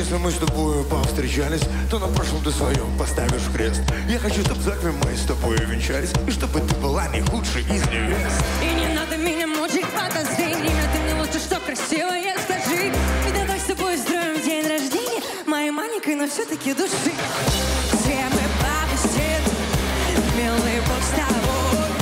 если мы с тобою повстречались, то на прошлом ты своем поставишь крест. Я хочу, чтоб знаками мы с тобой венчались, и чтобы ты была не худшей из невест. И не надо меня мучить подозрениями, ты мне лучше, что красивое, скажи. И давай с тобой устроим день рождения моей маленькой, но все-таки души. Все мы повесит, милый бог с тобой.